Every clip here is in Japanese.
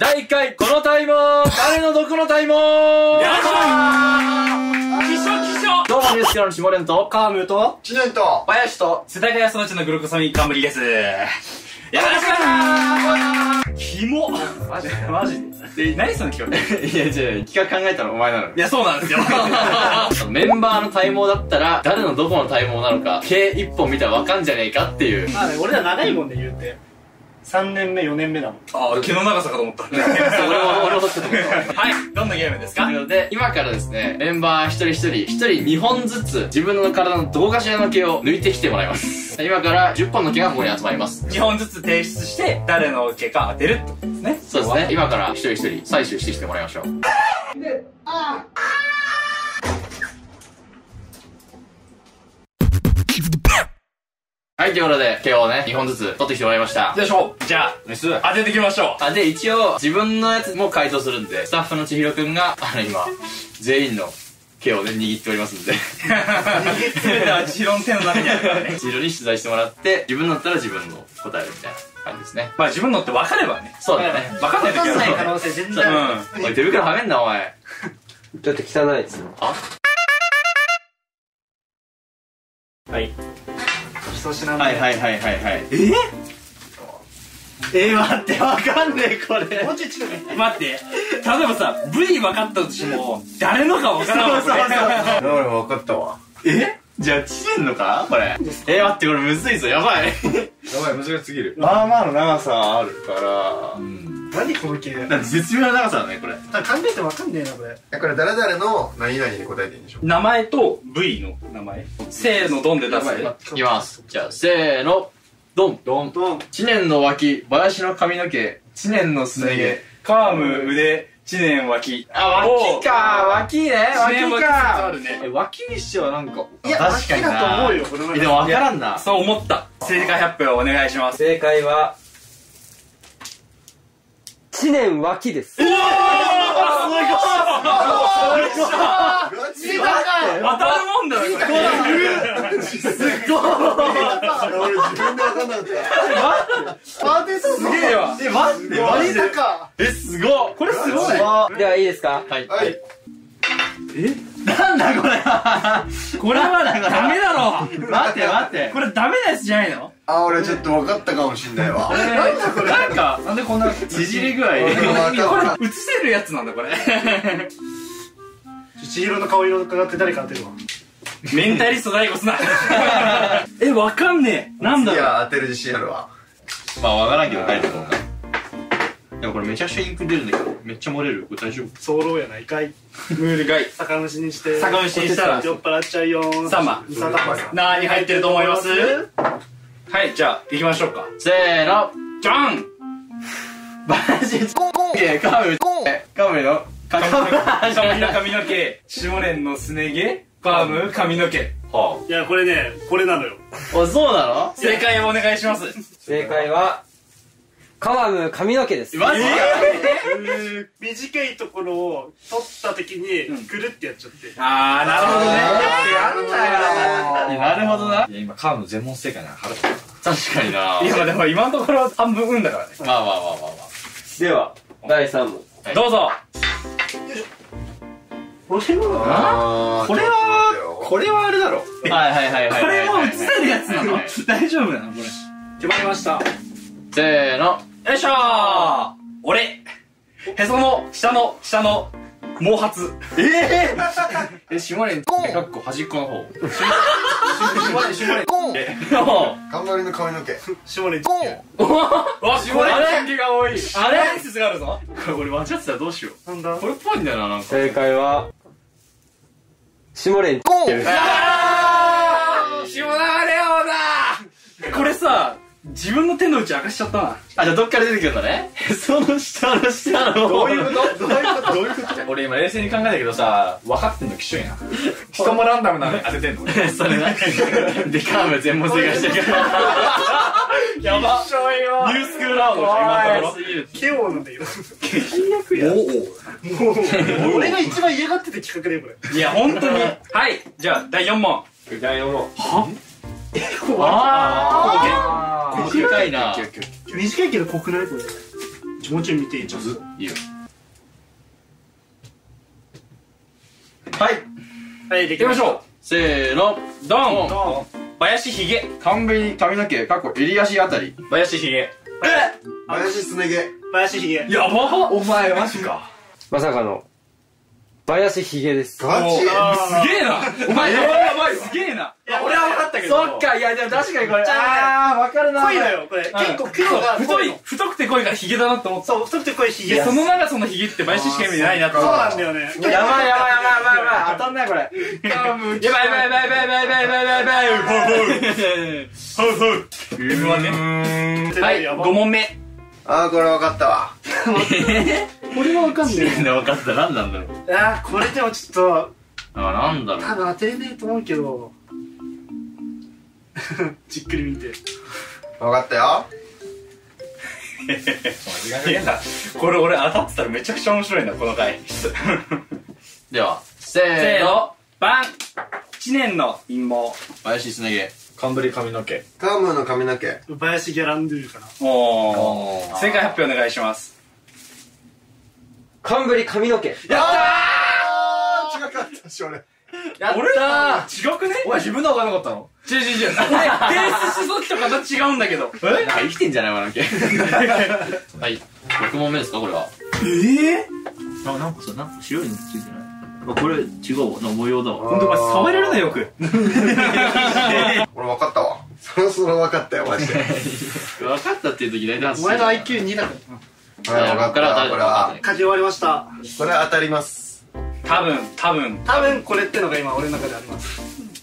第1回このタイム誰の毒のタイムどうもミュージカルのしもれんとカームと知念と林と世田谷育ちのグロコサミ冠です。よろしくお願いします。キモマジでマジで何その企画。いや違う、企画考えたのお前なの。いやそうなんですよ。メンバーの体毛だったら誰のどこの体毛なのか計一本見たらわかんじゃねえかっていう。まあ俺ら長いもんで言うて3年目、4年目だもん。ああ、毛の長さかと思った。俺もそう思った。はい、どんなゲームですか？ということで、今からですね、メンバー一人2本ずつ、自分の体のどこかしらの毛を抜いてきてもらいます。今から10本の毛がここに集まります。2本ずつ提出して、誰の毛か当てるってことですね。そうですね。今から一人一人採取してきてもらいましょう。で、はい、ということで、毛をね、2本ずつ取ってきてもらいました。よいしょ。じゃあ、当てていきましょう。で、一応、自分のやつも回答するんで、スタッフの千尋くんが、今、全員の毛をね、握っておりますんで。握ってるのは千尋の手の中にあるからね。千尋に取材してもらって、自分のだったら自分の答えるみたいな感じですね。まあ、自分のって分かればね。そうだね。分かんないときは。分かんない可能性全然ある。おい、手袋はめんな、お前。だって汚いですよ。あ？はい。はい。待って、わかんねえ、これ。もうちょい近くに。待って、例えばさ、V 分かったとしても、誰のか分からんわ。そう。俺分かったわ。じゃあ、知念のかこれ。待って、これむずいぞ、やばい。難しすぎる。まあまあの長さあるから。何この系だって絶妙な長さだね、これ。考えてわかんねえな、これ。これ、誰々の何々で答えていいんでしょう。名前と V の名前。せーの、ドンで出す。いきます。じゃあ、せーの、ドン。ドン。知念の脇、林の髪の毛、知念のすね毛、カーム腕、知念脇。あ、脇か、脇ね、脇か。脇にしちゃう、なんか。いや、確かにな。脇だと思うよ、この前。でもわからんな。そう思った。正解発表お願いします。正解は、知念脇です。すごい！当たるもんだよ。すごい！俺自分でわかんなかった。待って、すげえわ。待って、マジで。すごい。これすごい。ではいいですか？はい。なんだこれは。これはダメだろ。待って。これダメなやつじゃないの？あ、俺ちょっと分かったかもしんないわ。なんだこれ。なんか、なんでこんな縮れ具合。これ映せるやつなんだこれ。千尋の顔色伺って誰か当てるわ。メンタリスト大悟すな。分かんねえ。なんだろう。いや当てる自信あるわ。まあ分からんけどないと思うな。でもこれめちゃくちゃインク出るんだけど、めっちゃ漏れる。これ大丈夫？早漏やないかい。ムールかい。酒蒸しにして。酒蒸しにしたら。酔っ払っちゃうよー。サンバ。なーに入ってると思います？はい、じゃあ、行きましょうか。せーの、じゃん！バラシ、カムの、髪の毛、シモレンのすね毛、カム、髪の毛。いや、これね、これなのよ。あ、そうなの？正解をお願いします。正解は、カム髪の毛です。マジか。短いところを取った時にくるってやっちゃって。ああ、なるほどね。やるんだよ。なるほどな。いや今カム全問正解なの腹立つ。確かにな。いやでも今のところ半分運だからね。まあ。では第3問どうぞ。これはあれだろ。はい。これも映せるやつなの？大丈夫なのこれ？決まりました。せーの。よいしょー。俺、へその、下の、毛髪。しもれん、かっこ端っこの方。しもれん、冠の髪の毛。しもれん、しもれん、毛が多い。あれ説があるぞ。これ間違ってたらどうしよう。なんだこれっぽいんだよな、なんか。正解は、しもれん、しもなレオだ。これさ、自分の手の内明かしちゃったな。あ、じゃあどっから出てくるんだね。その下のどういうこと俺今冷静に考えたけどさ、分かってんのきしょいな。人もランダムなのに当ててんのそれな。で、カーム全問正解してるからやばっしょいよ。ニュースクールラウンド今すぎる。ケオンでよ。最悪や。もう俺が一番嫌がってた企画でこれ。いや、本当に。はい、じゃあ第4問。第4問。は？短いな。短いけど濃くないこれ。ちょもち見ていい？ちょっといいよ。はいはい、できましょう。せーの、ドン。林ひげ、冠髪の毛、かっこ襟足あたり。林ひげ、林すね毛、林ひげ。やばっ、お前マジか。まさかの林ひげです。ガチすげえなお前。やばい、すげえな。俺は分かったけど。そっか。いやでも確かにこれ、ああ分かるな。濃いのよこれ。結構黒が太くて濃いからヒゲだなって思った。そう、太くて濃いヒゲ。その長さのヒゲって毎週しか意味ないなって。そうなんだよね。やばいやばいやばいやばい、当たんないこれ。やばいやばいやばいやばいやばいやばいやばいやばい。はい、5問目。ああこれ分かったわ。これは分かんない。分かった。何なんだろう。ああこれでもちょっと、あ、なんだろう、多分当てれねえと思うけどじっくり見て。分かったよ。これ俺当たってたらめちゃくちゃ面白いなこの回。ではせーの、バン。1年の陰謀、林すね毛、冠髪の毛、カームの髪の毛、林ギャランドゥかな。おー、正解発表お願いします。冠髪の毛。やったー。違かったし俺。やったー。違くね？お前自分の分かんなかったの？違う。俺、ベースしそっきと形違うんだけど。え？生きてんじゃないわなきゃ。はい。6問目ですかこれは。あ、なんか白いのついてない？あ、これ違うな模様だわ。本当か、触れるなよく。俺分かったわ。そろそろ分かったよマジで。分かったっていう時大体。お前の IQ2 だから。これは書き終わりました。これは当たります。多分これってのが今俺の中であります。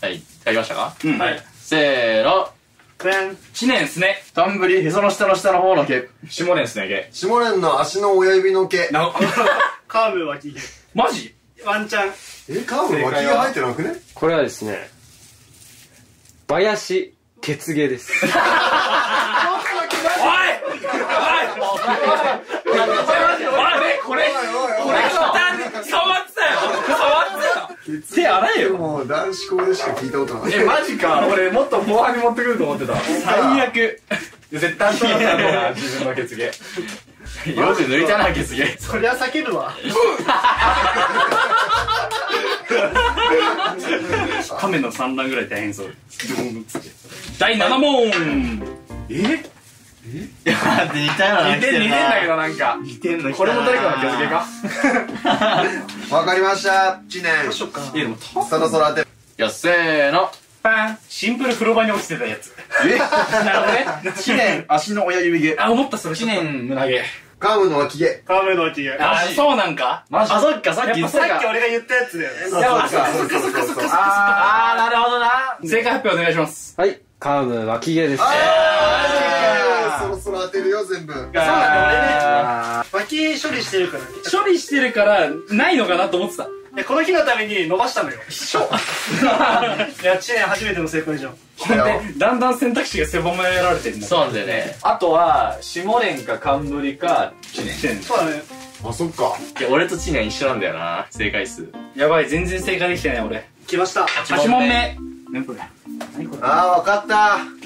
はい、書きましたか。はい、せーの、知念すね。たんぶり、へその下の下の方の毛。下蓮すね毛。下蓮の足の親指の毛。カーブ脇毛。マジワンチャン。カーブ脇毛生えてなくね。これはですね、林ケツ毛です。手洗えよ。もう男子校でしか聞いたことない。マジか。俺もっと後半に持ってくると思ってた。最悪。絶対当たらないな自分のケツ毛。よく抜いたなケツ毛。そりゃ避けるわ。亀の産卵ぐらい大変そう。第7問。いやー似たようなの来てるな。似てんだけどなんか。似てんの。これも誰かの気付けか。わかりました。知念。どうしよっかな。いやでもそろそろ当て。いやせーの。パン。シンプル風呂場に落ちてたやつ。なるほどね。知念足の親指毛。あ、思ったそれ。知念胸毛。カムの脇毛。カムの脇毛。あ、そうなんか。あ、そっかさっき俺が言ったやつだよね。そっか。あーなるほどな。正解発表お願いします。はい。カム脇毛です。そろそろ当てるよ全部。そうだね、俺ね脇処理してるからないのかなと思ってた。この日のために伸ばしたのよ。いや知念初めての成功以上。だんだん選択肢が狭められてる。そうなんだよね。あとは下蓮か冠か知念。そうだね。あ、そっか。いや俺と知念一緒なんだよな正解数。やばい、全然正解できてない俺。来ました、8問目。何これ。あー分かっ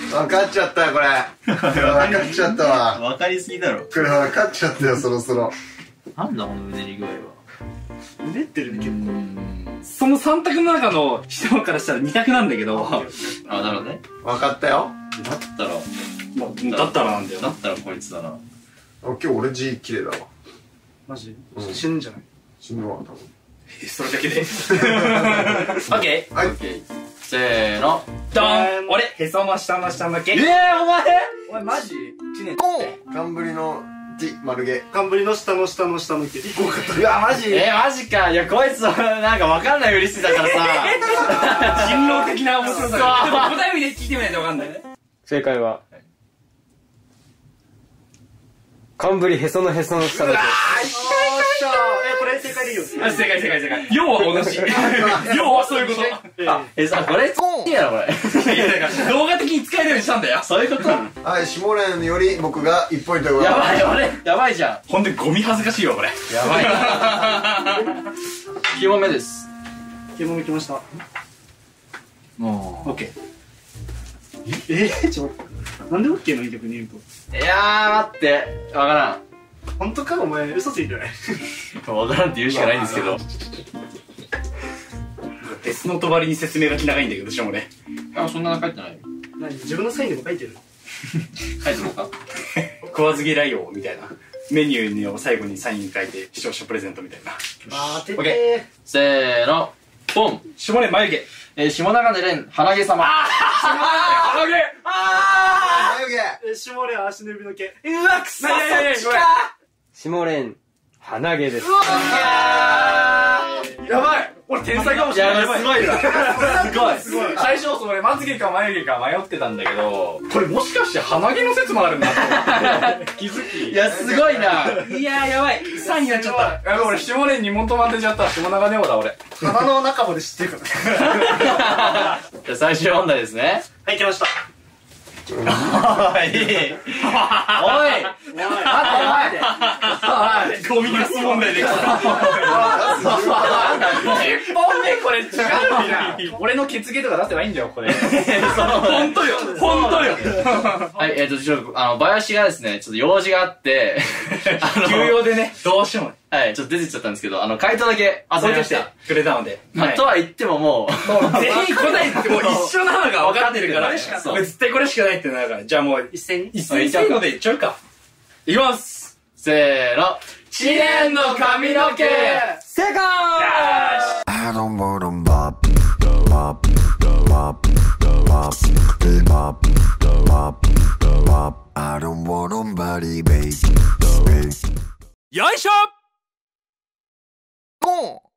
た。分かっちゃったよこれ。分かっちゃったわ。分かりすぎだろこれ。分かっちゃったよそろそろ。なんだこの胸に具合は。うねってるね結構。その3択の中の人からしたら2択なんだけど。あ、なるほどね。分かったよ。だったらなんだよ。だったらこいつだな。今日俺字綺麗だわマジ。死ぬんじゃない。死ぬわ多分。それだけで OK。 はい、せーの、ドン。俺、へその下の下の毛。お前マジ？知念。冠の地丸毛。冠の下の下の下の毛。いやマジ？マジか。いやこいつなんか分かんないふりしてたからさ。人狼的な面白さ。答え見て聞いてみないと分かんないね。正解は冠へそのへその下の毛。正解でいいよ。正解。要は同じ。要はそういうこと。あ、さこれいいやろこれ。動画的に使えるようにしたんだよ。そういうこと。はい、下蓮より僕が1ポイント。やばい俺。やばいじゃん。ほんでゴミ恥ずかしいわこれ。やばい。9問目です。9問目来ました。もう。オッケー。ちょっとなんでオッケーの逆に言うと。いやー待って、わからん。本当かお前、嘘ついてない分からんって言うしかないんですけど、別のとばりに説明がき長いんだけど、しかもね。あ、そんなの書いてない。何、自分のサインでも書いてる書いてもか食わず嫌いよみたいな、メニューの最後にサイン書いて視聴者プレゼントみたいな。あー、当ててー。せーの、ポン。下根眉毛、下長根蓮、鼻毛様。あー、鼻毛。あー、眉毛。下根足の指の毛。うわ、くそ、そっちか。下根鼻毛です。うわー、やばい、俺天才かもしれない。やばい、すごいな、すごい。最初それまつ毛か眉毛か迷ってたんだけど、これもしかして鼻毛の説もあるんだと気づき。いや、すごいな。いや、やばい、3になっちゃった。やばい、俺下根2問とまってちゃった。下長ネオだ俺。鼻の中まで知ってるから。じゃ最終問題ですね。はい、来ました。おい、おい、おい、ゴミガス問題できた。10本目これ違うよ。俺の血毛とか出せばいいんだよこれ。本当よ、本当よ。はい、ちょっと林がですね、ちょっと用事があって休養でね、どうしても。はい、ちょっと出てっちゃったんですけど、回答だけ集めました。くれたので。とは言ってももう、全員答えってもう一緒なのが分かってるから、絶対これしかないってなるから、じゃあもう一斉に。一斉に。せーのでいっちゃうか。いきます。せーの。知念の髪の毛。正解。よいしょ。もう